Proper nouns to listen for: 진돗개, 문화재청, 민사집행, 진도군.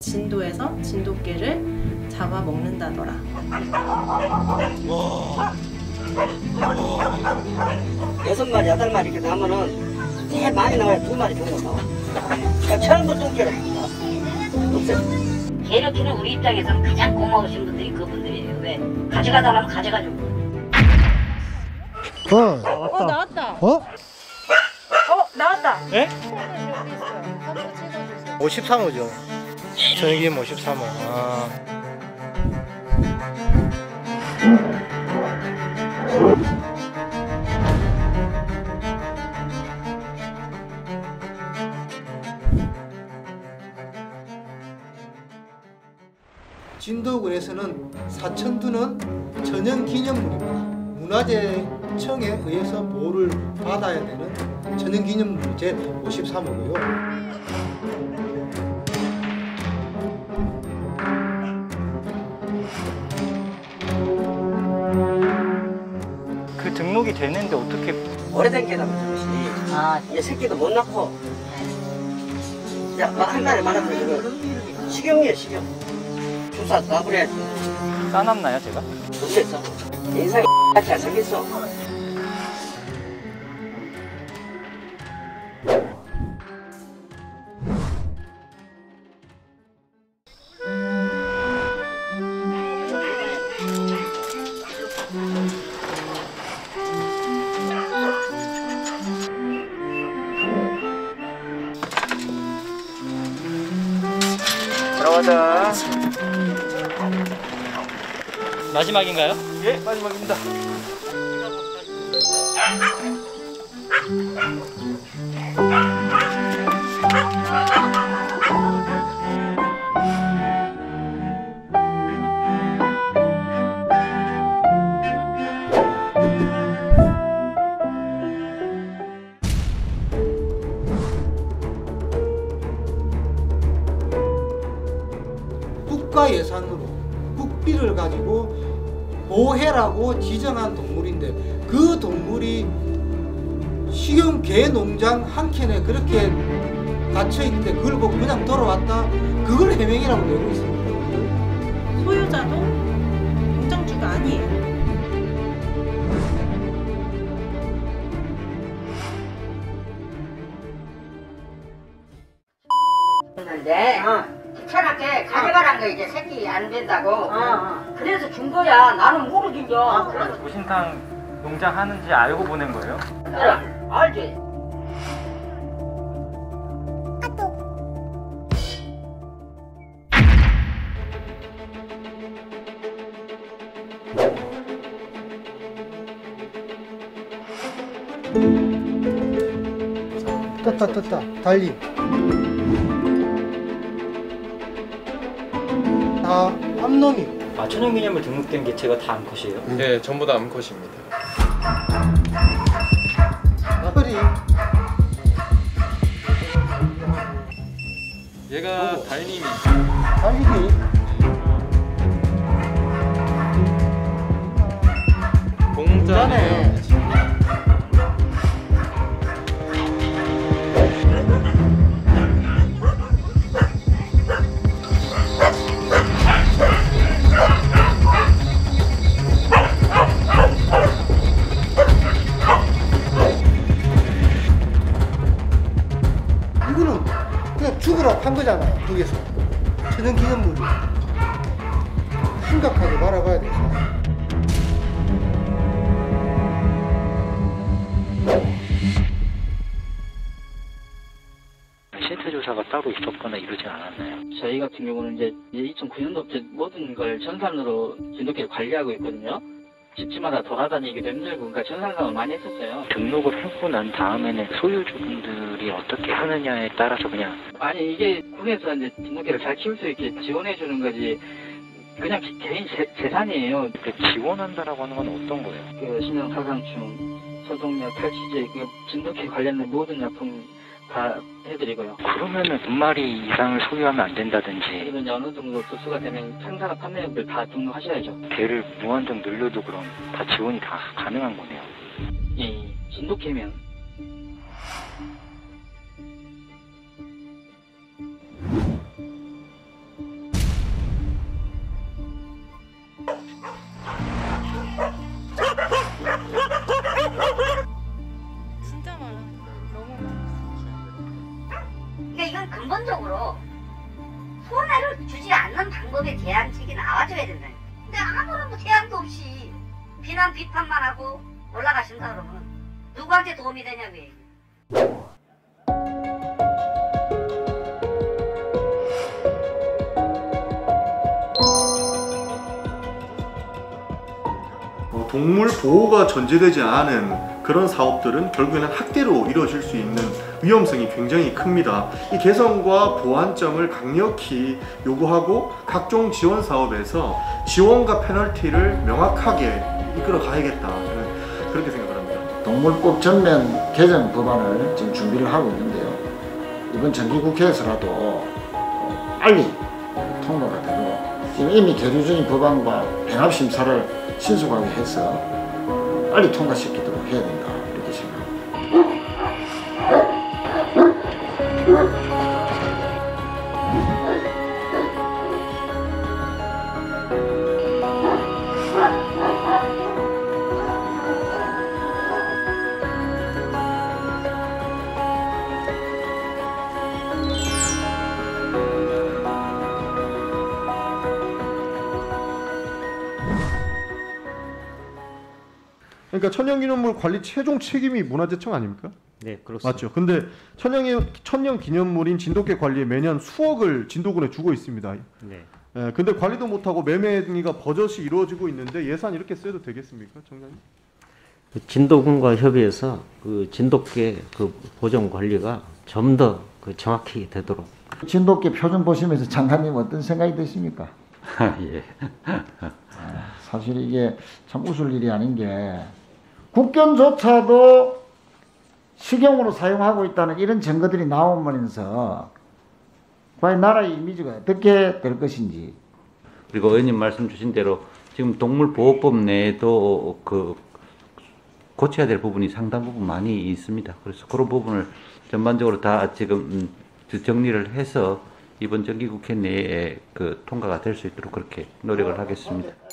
진도에서 진돗개를 잡아먹는다더라. 여섯 마리, 여덟 마리 이렇게 나오면은 제일 많이 나와야 두 마리 정도 나와. 그러니까 처음부터 개를 없어요. 개를 키는 우리 입장에서는 가장 고마우신 분들이 그분들이에요. 왜? 가져가다 하면 가져가죠. 나왔다. 나왔다. 나왔다. 예? 53호죠. 저녁이 53호. 아. 진도군에서는 사천두는 전형기념물입니다. 문화재청에 의해서 보호를 받아야 되는 전형기념물 제 53호고요. 그 등록이 되는데 어떻게 오래된 개다 보지? 얘 새끼도 못 낳고 한 달에 말하면 식용이에요, 식용. 주사 놔버려야지. 싸놨나요, 제가? 못했어. 인상이 X 잘 생겼어. 들어가자. 마지막인가요? 예, 마지막입니다. 국가 예산으로 국비를 가지고 보호해라고 지정한 동물인데 그 동물이 식용 개 농장 한 켠에 그렇게 갇혀있는데 그걸 보고 그냥 돌아왔다? 그걸 해명이라고 내고 있습니다. 소유자도 농장주가 아니에요. 근데 귀찮게 가져가란 거 이제 새끼 안 된다고. 그래서 준 거야. 나는 모르긴 요. 그래서 보신탕 농장 하는지 알고 보낸 거예요? 네, 알지. 떴다. 달리. 다 암놈이. 아, 천연기념물 등록된 개체가 다 암컷이에요? 네, 전부 다 암컷입니다. 나팔이. 얘가 달님이. 달님이. 공자네요. 죽으라고 한 거잖아요. 거기서 천연기념물이 심각하게 바라봐야 돼서. 실태 조사가 따로 있었거나 이러진 않았나요? 저희 같은 경우는 이제 2009년도부터 모든 걸 전산으로 진돗개를 관리하고 있거든요. 집집마다 돌아다니기도 힘들고, 그러니까 전산상을 많이 했었어요. 등록을 하고 난 다음에는 소유주분들이 어떻게 하느냐에 따라서 그냥. 아니, 이게 군에서 이제 진돗개를 잘 키울 수 있게 지원해주는 거지, 그냥 개인 재산이에요. 지원한다라고 하는 건 어떤 거예요? 그 신형사상충, 소독약, 탈취제, 그 진돗개 관련된 모든 약품 다 해드리고요. 그러면은 10마리 이상을 소유하면 안 된다든지. 그러면 어느 정도 도수가 되면 상사나 판매액을 다 등록하셔야죠. 개를 무한정 늘려도 그럼 다 지원이 다 가능한 거네요. 예, 진돗개면. 그걸 주지 않는 방법의 대안책이 나와줘야 된다. 근데 아무런 뭐 대안도 없이 비난 비판만 하고 올라가신다 그러면 누구한테 도움이 되냐고 얘기해요. 동물 보호가 전제되지 않은 그런 사업들은 결국에는 학대로 이루어질 수 있는 위험성이 굉장히 큽니다. 이 개선과 보완점을 강력히 요구하고 각종 지원 사업에서 지원과 페널티를 명확하게 이끌어 가야겠다, 그렇게 생각을 합니다. 동물법 전면 개정 법안을 지금 준비를 하고 있는데요, 이번 정기국회에서라도 빨리 통로가 되고, 지금 이미 계류 중인 법안과 병합심사를 신속하게 해서 빨리 통과시키도록 해야 된다, 이렇게 생각합니다. 그러니까 천연기념물 관리 최종 책임이 문화재청 아닙니까? 네, 그렇습니다. 맞죠. 근데 천연기념물인 진돗개 관리에 매년 수억을 진도군에 주고 있습니다. 네. 예, 근데 관리도 못하고 매매 행위가 버젓이 이루어지고 있는데 예산 이렇게 써도 되겠습니까, 청장님? 진도군과 협의해서 그 진돗개 그 보존 관리가 좀 더 그 정확히 되도록. 진돗개 표준 보시면서 장관님 어떤 생각이 드십니까? 예. 사실 이게 참 웃을 일이 아닌 게, 국견조차도 식용으로 사용하고 있다는 이런 증거들이 나오면서 과연 나라의 이미지가 어떻게 될 것인지. 그리고 의원님 말씀 주신 대로 지금 동물보호법 내에도 그 고쳐야 될 부분이 상당 부분 많이 있습니다. 그래서 그런 부분을 전반적으로 다 지금 정리를 해서 이번 정기국회 내에 그 통과가 될 수 있도록 그렇게 노력을 하겠습니다.